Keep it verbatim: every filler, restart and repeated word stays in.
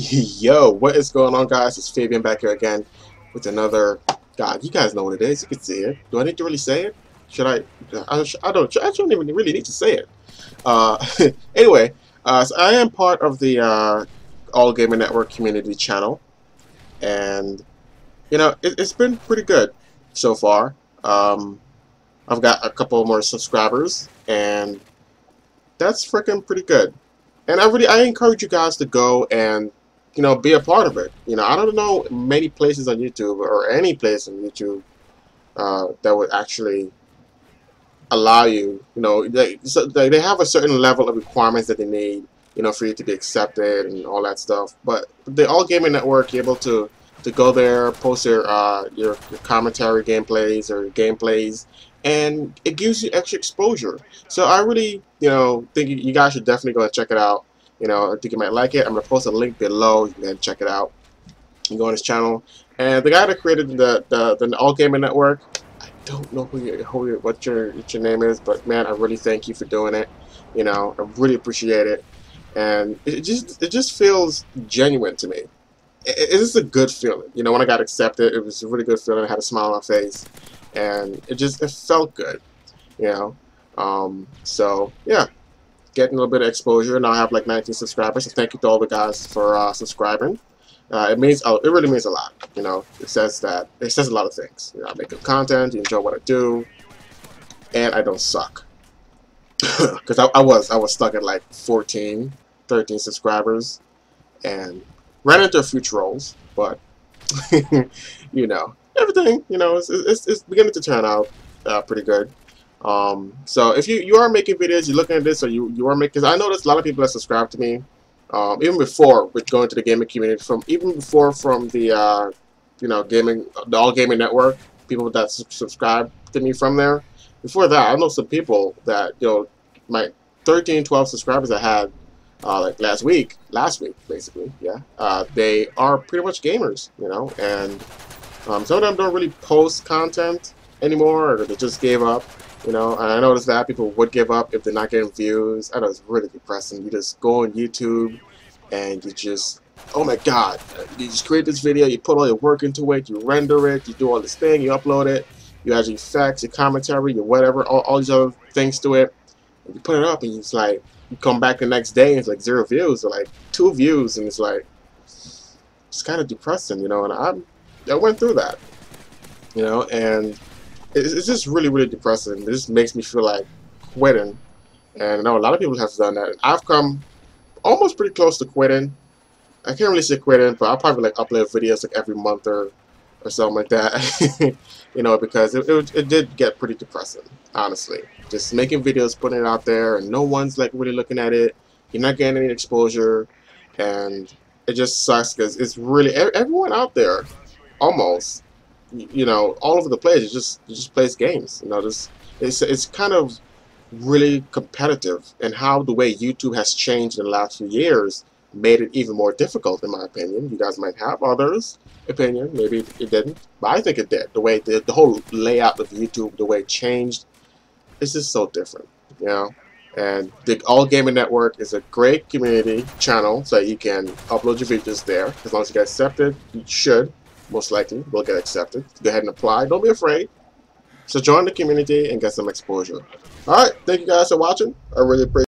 Yo, what is going on, guys? It's Fabian back here again with another. God, you guys know what it is. You can see it. Do I need to really say it? Should I? I, I don't. I don't even really need to say it. Uh, anyway, uh, so I am part of the uh, All Gaming Network community channel, and you know it, it's been pretty good so far. Um, I've got a couple more subscribers, and that's freaking pretty good. And I really, I encourage you guys to go and, you know, be a part of it. You know, I don't know many places on YouTube or any place on YouTube uh, that would actually allow you. You know, they, so they they have a certain level of requirements that they need, you know, for you to be accepted and all that stuff. But the All Gaming Network, you're able to to go there, post your uh, your, your commentary gameplays or gameplays. And it gives you extra exposure. So I really, you know, think you guys should definitely go and check it out. You know, I think you might like it. I'm going to post a link below. You can check it out. You can go on his channel. And the guy that created the, the, the All Gaming Network, I don't know who, you, who you, what, your, what your name is, but man, I really thank you for doing it. You know, I really appreciate it. And it just it just feels genuine to me. It, it's just a good feeling. You know, when I got accepted, it was a really good feeling. I had a smile on my face. And it just it felt good, you know. Um, so yeah, getting a little bit of exposure. Now I have like nineteen subscribers. So thank you to all the guys for uh, subscribing. Uh, it means oh, it really means a lot, you know. It says that it says a lot of things. You know, I make good content. You enjoy what I do, and I don't suck. Because I, I was I was stuck at like fourteen, thirteen subscribers, and ran into a few trolls. But you know. Everything, you know, it's, it's, it's beginning to turn out uh, pretty good. Um, so if you, you are making videos, you're looking at this, or you, you are making, I noticed a lot of people that subscribe to me, um, even before with going to the gaming community, from even before from the, uh, you know, gaming, the All Gaming Network, people that su subscribe to me from there. Before that, I know some people that, you know, my thirteen, twelve subscribers I had uh, like last week, last week basically, yeah, uh, they are pretty much gamers, you know, and Um, some of them don't really post content anymore, or they just gave up, you know, and I noticed that people would give up if they're not getting views. I know it's really depressing. You just go on YouTube and you just, oh my god, you just create this video, you put all your work into it, you render it, you do all this thing, you upload it, you add your effects, your commentary, your whatever, all, all these other things to it, and you put it up and you just like, you come back the next day and it's like zero views, or like two views, and it's like, it's kind of depressing, you know, and I'm I went through that, you know, and it's, it's just really, really depressing. It just makes me feel like quitting, and I know a lot of people have done that. I've come almost pretty close to quitting. I can't really say quitting, but I'll probably like upload videos like every month or, or something like that, you know, because it, it, it did get pretty depressing, honestly. Just making videos, putting it out there, and no one's like really looking at it. You're not getting any exposure, and it just sucks because it's really, everyone out there, almost, you know, all over the place. It just it just plays games. You know, just it's it's kind of really competitive, and how the way YouTube has changed in the last few years made it even more difficult, in my opinion. You guys might have others' opinion. Maybe it didn't, but I think it did. The way the the whole layout of YouTube, the way it changed, it's just so different, you know. And the All Gaming Network is a great community channel, so you can upload your videos there as long as you get accepted. You should. Most likely will get accepted. Go ahead and apply. Don't be afraid. So join the community and get some exposure. Alright, thank you guys for watching. I really appreciate it.